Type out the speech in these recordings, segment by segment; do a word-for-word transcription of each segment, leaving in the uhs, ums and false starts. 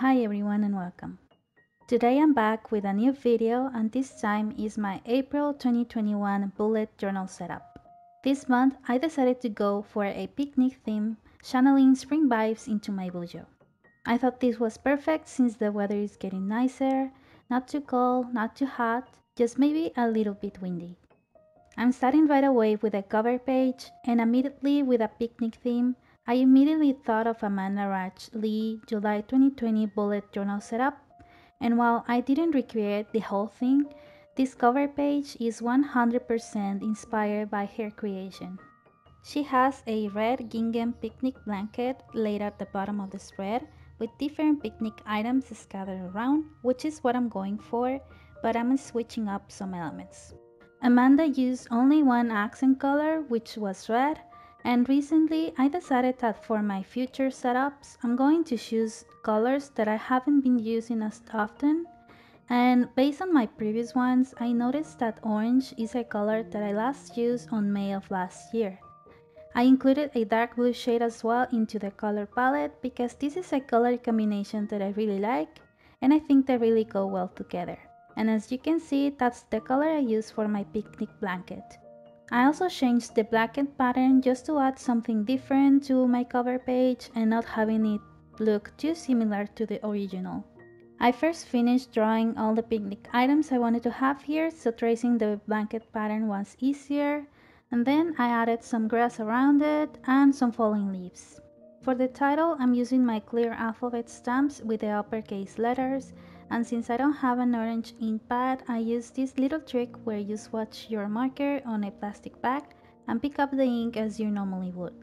Hi everyone and welcome. Today I'm back with a new video, and this time is my April twenty twenty-one bullet journal setup. This month I decided to go for a picnic theme, channeling spring vibes into my bujo. I thought this was perfect since the weather is getting nicer, not too cold, not too hot, just maybe a little bit windy. I'm starting right away with a cover page, and immediately with a picnic theme, I immediately thought of Amanda Rach Lee July twenty twenty bullet journal setup, and while I didn't recreate the whole thing, this cover page is one hundred percent inspired by her creation. She has a red gingham picnic blanket laid at the bottom of the spread with different picnic items scattered around, which is what I'm going for, but I'm switching up some elements. Amanda used only one accent color, which was red. And recently, I decided that for my future setups, I'm going to choose colors that I haven't been using as often. And based on my previous ones, I noticed that orange is a color that I last used on May of last year. I included a dark blue shade as well into the color palette because this is a color combination that I really like, and I think they really go well together. And as you can see, that's the color I use for my picnic blanket. I also changed the blanket pattern just to add something different to my cover page and not having it look too similar to the original. I first finished drawing all the picnic items I wanted to have here, so tracing the blanket pattern was easier, and then I added some grass around it and some falling leaves. For the title, I'm using my clear alphabet stamps with the uppercase letters, and since I don't have an orange ink pad, I use this little trick where you swatch your marker on a plastic bag and pick up the ink as you normally would.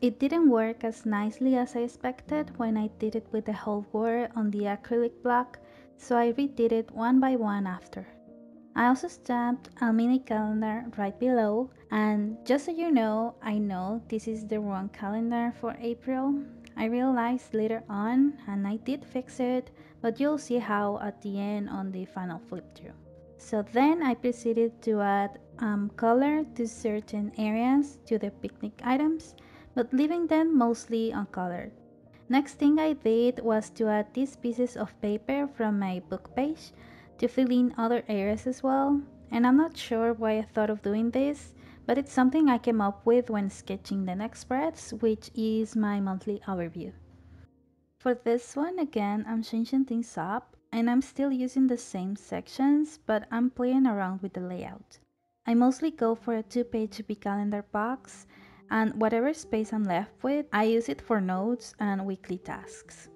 It didn't work as nicely as I expected when I did it with the whole word on the acrylic block, so I redid it one by one after. I also stamped a mini calendar right below, and just so you know, I know this is the wrong calendar for April. I realized later on, and I did fix it, but you'll see how at the end on the final flip through. So then I proceeded to add um, color to certain areas to the picnic items, but leaving them mostly uncolored. Next thing I did was to add these pieces of paper from my book page to fill in other areas as well, and I'm not sure why I thought of doing this, but it's something I came up with when sketching the next spreads, which is my monthly overview. For this one, again, I'm changing things up, and I'm still using the same sections, but I'm playing around with the layout. I mostly go for a two-page calendar box, and whatever space I'm left with, I use it for notes and weekly tasks.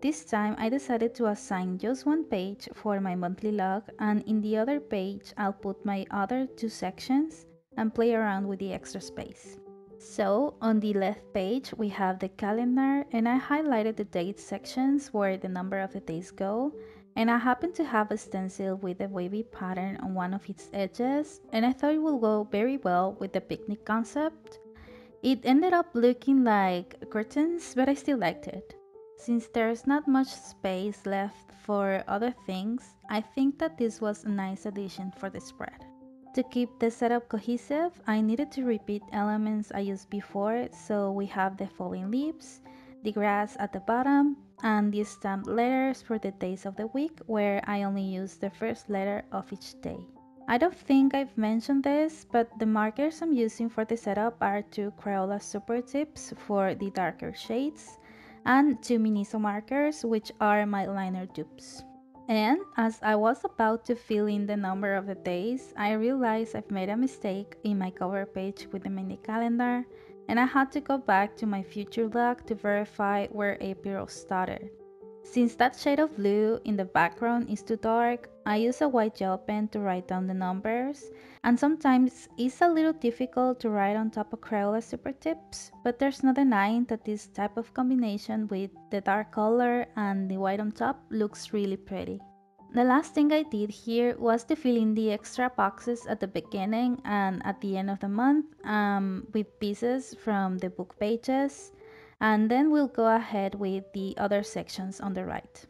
This time, I decided to assign just one page for my monthly log, and in the other page, I'll put my other two sections, and play around with the extra space. So on the left page we have the calendar, and I highlighted the date sections where the number of the days go, and I happen to have a stencil with a wavy pattern on one of its edges, and I thought it would go very well with the picnic concept. It ended up looking like curtains, but I still liked it. Since there's not much space left for other things, I think that this was a nice addition for the spread. To keep the setup cohesive, I needed to repeat elements I used before, so we have the falling leaves, the grass at the bottom, and the stamped letters for the days of the week, where I only use the first letter of each day. I don't think I've mentioned this, but the markers I'm using for the setup are two Crayola Super Tips for the darker shades, and two Miniso markers, which are my liner dupes. And as I was about to fill in the number of the days, I realized I've made a mistake in my cover page with the mini calendar, and I had to go back to my future log to verify where April started. Since that shade of blue in the background is too dark, I use a white gel pen to write down the numbers, and sometimes it's a little difficult to write on top of Crayola Super Tips, but there's no denying that this type of combination with the dark color and the white on top looks really pretty. The last thing I did here was to fill in the extra boxes at the beginning and at the end of the month um, with pieces from the book pages, and then we'll go ahead with the other sections on the right.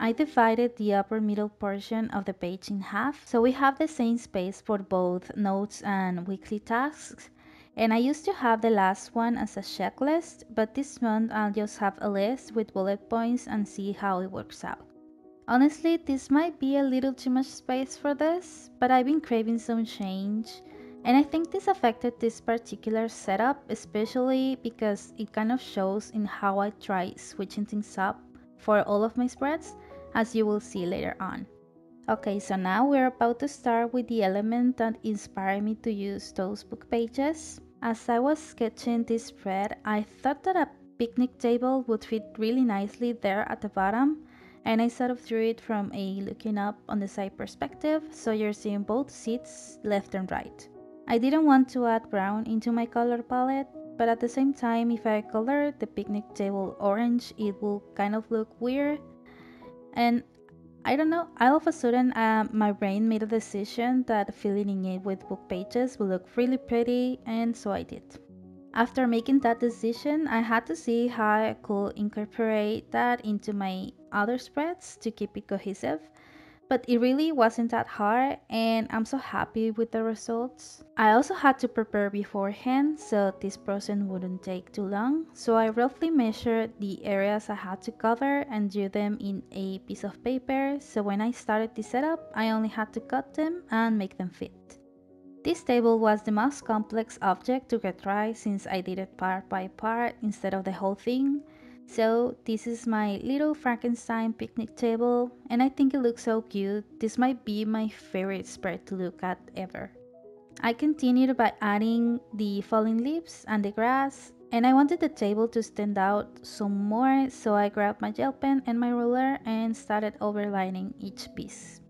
I divided the upper middle portion of the page in half, so we have the same space for both notes and weekly tasks, And I used to have the last one as a checklist, but this month I'll just have a list with bullet points and see how it works out. Honestly, this might be a little too much space for this, but I've been craving some change. And I think this affected this particular setup, especially because it kind of shows in how I try switching things up for all of my spreads, as you will see later on. Okay, so now we're about to start with the element that inspired me to use those book pages. As I was sketching this spread, I thought that a picnic table would fit really nicely there at the bottom, and I sort of drew it from a looking up on the side perspective, so you're seeing both seats left and right. I didn't want to add brown into my color palette, but at the same time, if I color the picnic table orange, it will kind of look weird. And I don't know, all of a sudden uh, my brain made a decision that filling it with book pages would look really pretty, and so I did. After making that decision, I had to see how I could incorporate that into my other spreads to keep it cohesive. But it really wasn't that hard, and I'm so happy with the results. I also had to prepare beforehand, so this process wouldn't take too long. So I roughly measured the areas I had to cover and drew them in a piece of paper, so when I started the setup, I only had to cut them and make them fit. This table was the most complex object to get right since I did it part by part instead of the whole thing. So this is my little Frankenstein picnic table, and I think it looks so cute. This might be my favorite spread to look at ever. I continued by adding the falling leaves and the grass, and I wanted the table to stand out some more, so I grabbed my gel pen and my ruler and started overlining each piece.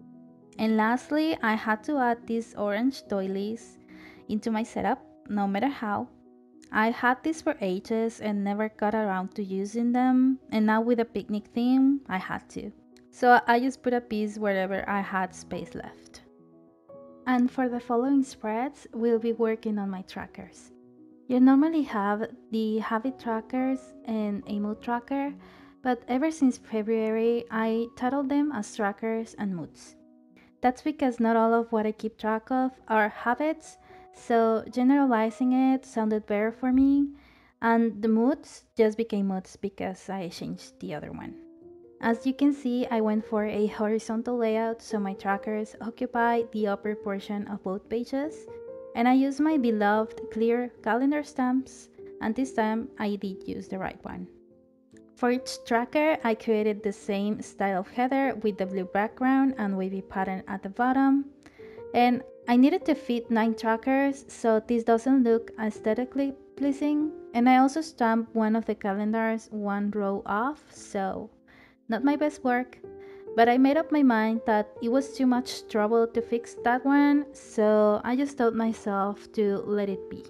And lastly, I had to add these orange doilies into my setup, no matter how. I had these for ages and never got around to using them, and now with a picnic theme, I had to. So I just put a piece wherever I had space left. And for the following spreads, we'll be working on my trackers. You normally have the habit trackers and a mood tracker, but ever since February, I titled them as trackers and moods. That's because not all of what I keep track of are habits, so generalizing it sounded better for me, and the moods just became moods because I changed the other one. As you can see, I went for a horizontal layout so my trackers occupy the upper portion of both pages, and I used my beloved clear calendar stamps, and this time I did use the right one. For each tracker, I created the same style of header with the blue background and wavy pattern at the bottom, and I needed to fit nine trackers, so this doesn't look aesthetically pleasing, and I also stamped one of the calendars one row off, so not my best work, but I made up my mind that it was too much trouble to fix that one, so I just told myself to let it be.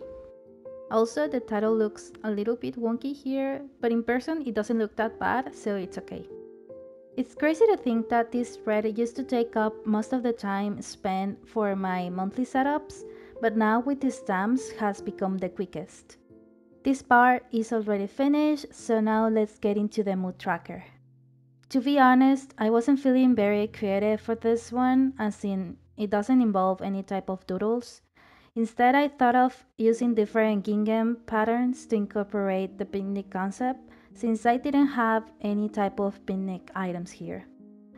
Also, the title looks a little bit wonky here, but in person it doesn't look that bad, so it's okay. It's crazy to think that this spread used to take up most of the time spent for my monthly setups, but now with the stamps has become the quickest. This part is already finished, so now let's get into the mood tracker. To be honest, I wasn't feeling very creative for this one, as in it doesn't involve any type of doodles. Instead, I thought of using different gingham patterns to incorporate the picnic concept, since I didn't have any type of picnic items here.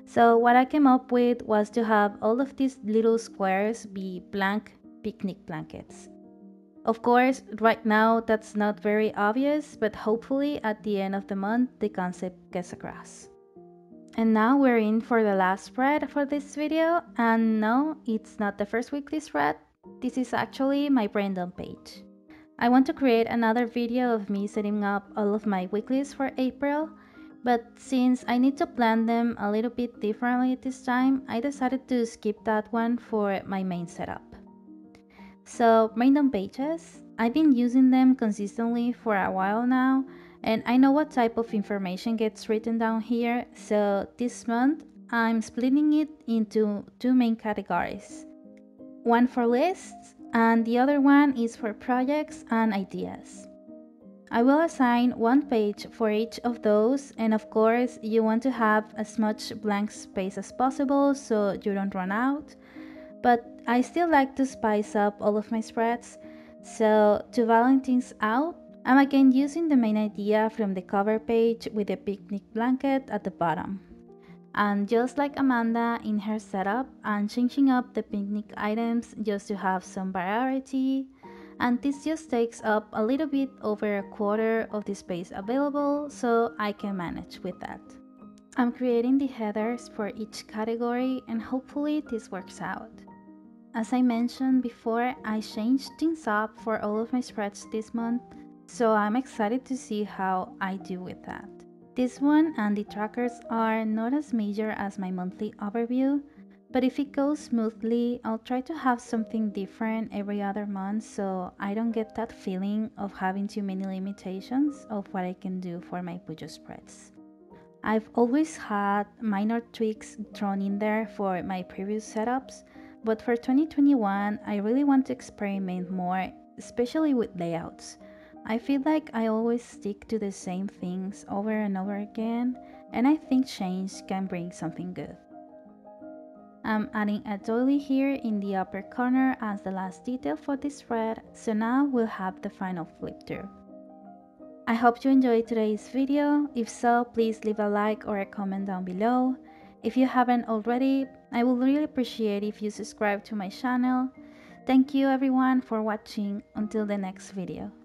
So what I came up with was to have all of these little squares be blank picnic blankets. Of course, right now that's not very obvious, but hopefully at the end of the month the concept gets across. And now we're in for the last spread for this video, and no, it's not the first weekly spread, this is actually my Brandon page. I want to create another video of me setting up all of my weeklies for April, but since I need to plan them a little bit differently this time, I decided to skip that one for my main setup. So, random pages, I've been using them consistently for a while now, and I know what type of information gets written down here, so this month I'm splitting it into two main categories. One for lists, and the other one is for projects and ideas. I will assign one page for each of those, and of course you want to have as much blank space as possible so you don't run out, but I still like to spice up all of my spreads, So to balance things out, I'm again using the main idea from the cover page with the picnic blanket at the bottom. And just like Amanda in her setup, I'm changing up the picnic items just to have some variety, and this just takes up a little bit over a quarter of the space available, so I can manage with that. I'm creating the headers for each category and hopefully this works out. As I mentioned before, I changed things up for all of my spreads this month, so I'm excited to see how I do with that. This one and the trackers are not as major as my monthly overview, but if it goes smoothly, I'll try to have something different every other month so I don't get that feeling of having too many limitations of what I can do for my Puyo spreads. I've always had minor tweaks thrown in there for my previous setups, but for twenty twenty-one, I really want to experiment more, especially with layouts. I feel like I always stick to the same things over and over again, and I think change can bring something good. I'm adding a doily here in the upper corner as the last detail for this thread, so now we'll have the final flip through. I hope you enjoyed today's video. If so, please leave a like or a comment down below. If you haven't already, I would really appreciate if you subscribe to my channel. Thank you everyone for watching. Until the next video.